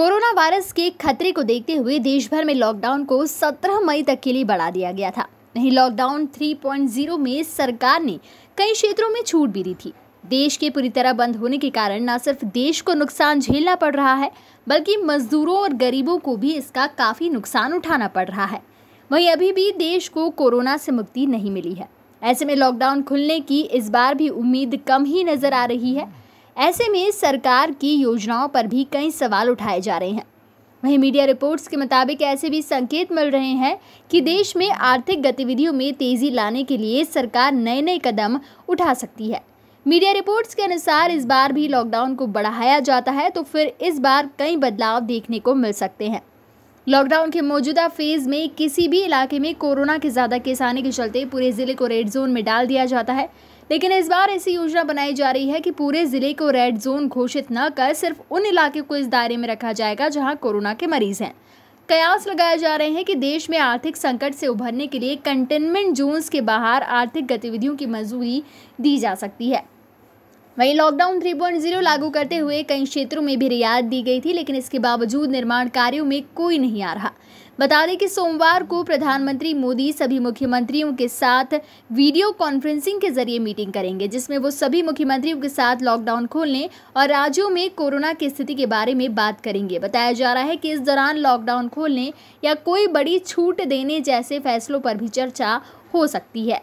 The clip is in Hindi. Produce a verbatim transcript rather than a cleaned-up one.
कोरोना वायरस के खतरे को देखते हुए देश भर में लॉकडाउन को सत्रह मई तक के लिए बढ़ा दिया गया था। वहीं लॉकडाउन थ्री पॉइंट ज़ीरो में सरकार ने कई क्षेत्रों में छूट भी दी थी। देश के पूरी तरह बंद होने के कारण न सिर्फ देश को नुकसान झेलना पड़ रहा है, बल्कि मजदूरों और गरीबों को भी इसका काफ़ी नुकसान उठाना पड़ रहा है। वहीं अभी भी देश को कोरोना से मुक्ति नहीं मिली है। ऐसे में लॉकडाउन खुलने की इस बार भी उम्मीद कम ही नज़र आ रही है। ऐसे में सरकार की योजनाओं पर भी कई सवाल उठाए जा रहे हैं। वहीं मीडिया रिपोर्ट्स के मुताबिक ऐसे भी संकेत मिल रहे हैं कि देश में आर्थिक गतिविधियों में तेज़ी लाने के लिए सरकार नए नए कदम उठा सकती है। मीडिया रिपोर्ट्स के अनुसार इस बार भी लॉकडाउन को बढ़ाया जाता है तो फिर इस बार कई बदलाव देखने को मिल सकते हैं। लॉकडाउन के मौजूदा फेज़ में किसी भी इलाके में कोरोना के ज़्यादा केस आने के चलते पूरे ज़िले को रेड जोन में डाल दिया जाता है, लेकिन इस बार ऐसी योजना बनाई जा रही है कि पूरे ज़िले को रेड जोन घोषित न कर सिर्फ उन इलाके को इस दायरे में रखा जाएगा जहां कोरोना के मरीज़ हैं। कयास लगाए जा रहे हैं कि देश में आर्थिक संकट से उभरने के लिए कंटेनमेंट जोन्स के बाहर आर्थिक गतिविधियों की मंजूरी दी जा सकती है। वहीं लॉकडाउन थ्री पॉइंट ज़ीरो लागू करते हुए कई क्षेत्रों में भी रियायत दी गई थी, लेकिन इसके बावजूद निर्माण कार्यों में कोई नहीं आ रहा। बता दें कि सोमवार को प्रधानमंत्री मोदी सभी मुख्यमंत्रियों के साथ वीडियो कॉन्फ्रेंसिंग के जरिए मीटिंग करेंगे, जिसमें वो सभी मुख्यमंत्रियों के साथ लॉकडाउन खोलने और राज्यों में कोरोना की स्थिति के बारे में बात करेंगे। बताया जा रहा है कि इस दौरान लॉकडाउन खोलने या कोई बड़ी छूट देने जैसे फैसलों पर भी चर्चा हो सकती है।